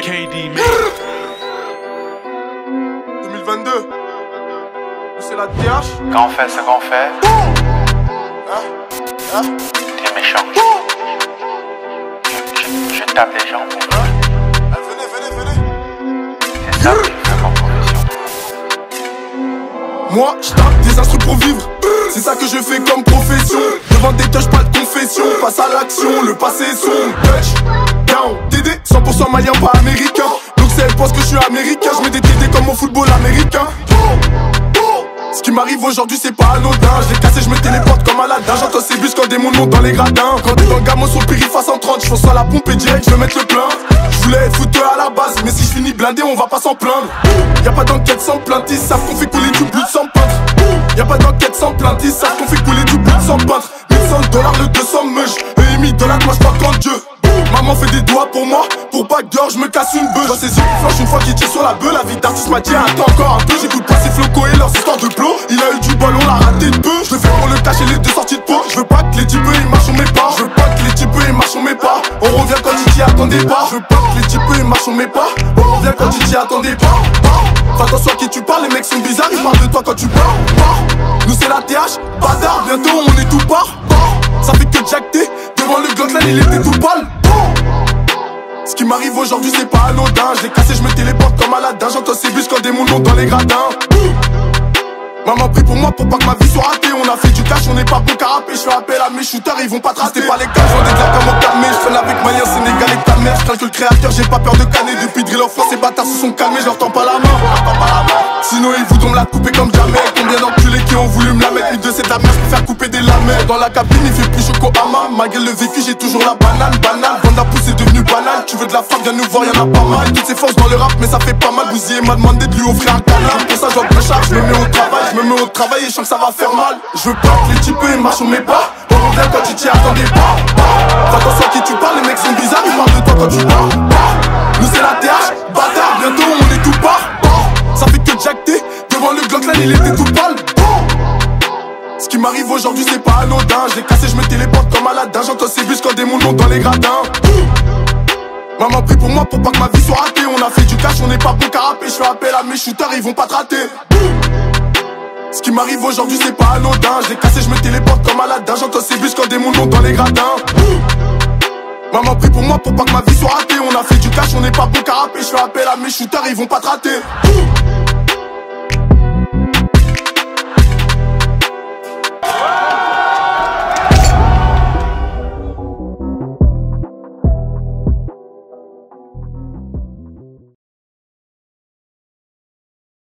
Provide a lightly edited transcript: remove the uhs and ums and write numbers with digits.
KD, man. 2022. C'est la DH. Quand on fait ce qu'on fait. T'es méchant. Je tape les gens. Venez. C'est ça que je fais comme profession. Moi, je tape des instruments pour vivre. C'est ça que je fais comme profession. Devant des touches, pas de confession. Face à l'action, le passé est sombre. Touch, down, DD, 100% malien, pas américain. Donc si elle pense que je suis américain, je mets des TD comme au football américain. Ce qui m'arrive aujourd'hui, c'est pas anodin. Je l'ai cassé, je me téléporte comme Aladdin. J'entends ces bus quand des mounes montent dans les gradins. Quand des gangamos sur le périph' à 130, je fonce à la pompe et direct, je vais mettre le plein. Je voulais être foutu à la base, mais si je finis blindé, on va pas s'en plaindre. Y'a pas d'enquête sans plainte, ils savent qu'on fait couler du but sans peintre. Y'a pas d'enquête sans plainte, ils savent qu'on fait couler du but sans peintre. 100$ le 200 meuge, et 1000$, moi j'parle quand Dieu. Maman fait des doigts pour moi, pour pas dehors j'me casse une beuh. Dans ses yeux qui flanchent une fois qu'il tire sur la beuh. La vie d'artiste m'a dit attends encore un peu. J'écoute pas ses flocos et leurs histoires de blow. Il a eu du bol, on l'a raté de peu. J'le fais pour le cacher les deux sorties de peau. J'veux pas que les types ils marchent, on met pas. J'veux pas que les types ils marchent, on met pas. On revient quand tu t'y attendais pas. J'veux pas que les types ils marchent, on met pas. On revient quand tu t'y attendais pas. Fais attention à qui tu parles, les mecs sont bizarres, ils parlent de toi quand tu parles. Nous c'est la TH, pas d'art, bientôt on est tout part. Ça fait que Jack T, devant le Glock là il était tout pâle. Ce qui m'arrive aujourd'hui c'est pas anodin. Je l'ai cassé, je me téléporte comme Aladdin. J'entends ces bus quand des moules montent dans les gradins. Maman prie pour moi pour pas que ma vie soit ratée. On a fait du cash, on n'est pas bon carapé. Je fais appel à mes shooters, ils vont pas tracer pas les cages. On déclare comme au carnet, je fais avec Malien, Sénégal et ta mère. Je calcule créateur, j'ai pas peur de canner. Depuis drill en France, ces bâtards se sont calmés, je leur tends pas la main. Sinon ils voudront me la couper comme jamais. Combien d'enculés qui ont voulu me la mettre. Une de ces dames, je peux faire couper des lamelles. Dans la cabine il fait plus chaud qu'au Hama. Malgré le vécu j'ai toujours la banane, banale. Vendre la pousse c'est devenu banal. Tu veux de la frappe, viens nous voir, y'en a pas mal. Toutes ces forces dans le rap, mais ça fait pas mal. Bousier m'a demandé de lui offrir un canal. Pour ça je dois recharger, je me mets au travail. Je me mets au travail et je sens que ça va faire mal. Je veux pas que les types ils marchent, on met pas. On revient quand tu t'y attendais pas. Fais attention à qui tu parles, les mecs sont bizarres, ils parlent de toi quand tu parles. Nous c'est la TH, bâtard, bientôt on est tout part. Ça fait que Jack T, devant le Glock là il était tout pâle. Ce qui m'arrive aujourd'hui c'est pas anodin. Je l'ai cassé, je me téléporte comme Aladdin. J'entends ces bus quand des moules montent dans les gradins. Maman prie pour moi pour pas que ma vie soit ratée. On a fait du cash, on n'est pas bon carapé. Je fais appel à mes shooters, ils vont pas te rater. Ce qui m'arrive aujourd'hui c'est pas anodin. Je l'ai cassé, je me téléporte comme Aladdin. J'entends ces bus quand des moules montent dans les gradins. Maman prie pour moi pour pas que ma vie soit ratée. On a fait du cash, on n'est pas bon carapé. Je fais appel à mes shooters, ils vont pas te rater.